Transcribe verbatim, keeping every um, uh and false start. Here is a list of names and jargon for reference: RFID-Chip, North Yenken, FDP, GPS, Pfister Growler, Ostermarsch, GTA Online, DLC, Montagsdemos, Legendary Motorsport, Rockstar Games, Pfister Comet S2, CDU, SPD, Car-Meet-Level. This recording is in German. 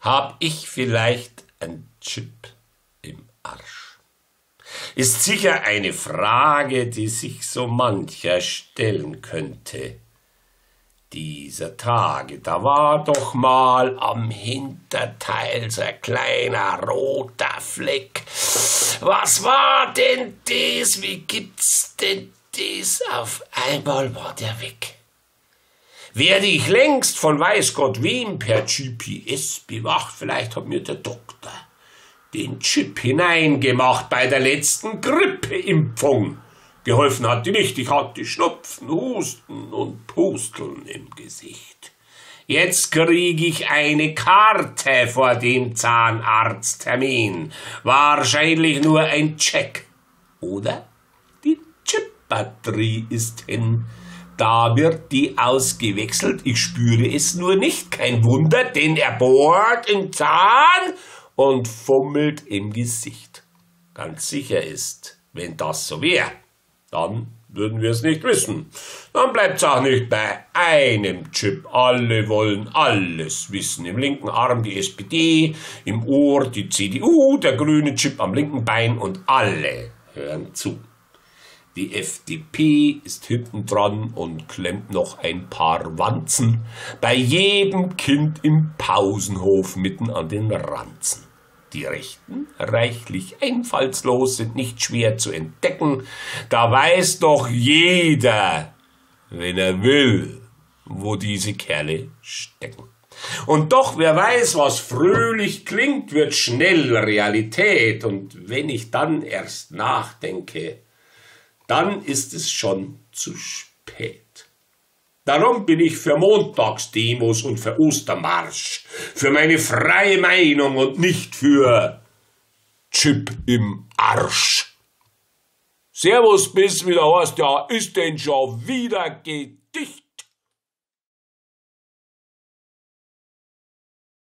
Hab ich vielleicht ein Chip im Arsch? Ist sicher eine Frage, die sich so mancher stellen könnte. Dieser Tage, da war doch mal am Hinterteil so ein kleiner roter Fleck. Was war denn das? Wie gibt's denn das? Auf einmal war der weg. Werde ich längst von weiß Gott wem per G P S bewacht, vielleicht hat mir der Doktor den Chip hineingemacht bei der letzten Grippeimpfung. Geholfen hat die nicht, ich hatte Schnupfen, Husten und Pusteln im Gesicht. Jetzt krieg ich eine Karte vor dem Zahnarzttermin. Wahrscheinlich nur ein Check. Oder? Die Chip-Batterie ist hin. Da wird die ausgewechselt. Ich spüre es nur nicht. Kein Wunder, denn er bohrt im Zahn und fummelt im Gesicht. Ganz sicher ist, wenn das so wäre, dann würden wir es nicht wissen. Dann bleibt es auch nicht bei einem Chip. Alle wollen alles wissen. Im linken Arm die S P D, im Ohr die C D U, der grüne Chip am linken Bein und alle hören zu. Die F D P ist hinten dran und klemmt noch ein paar Wanzen bei jedem Kind im Pausenhof mitten an den Ranzen. Die Rechten, reichlich einfallslos, sind nicht schwer zu entdecken. Da weiß doch jeder, wenn er will, wo diese Kerle stecken. Und doch, wer weiß, was fröhlich klingt, wird schnell Realität. Und wenn ich dann erst nachdenke, dann ist es schon zu spät. Darum bin ich für Montagsdemos und für Ostermarsch, für meine freie Meinung und nicht für Chip im Arsch. Servus, bis wieder heißt, ja, ist denn schon wieder Gedicht?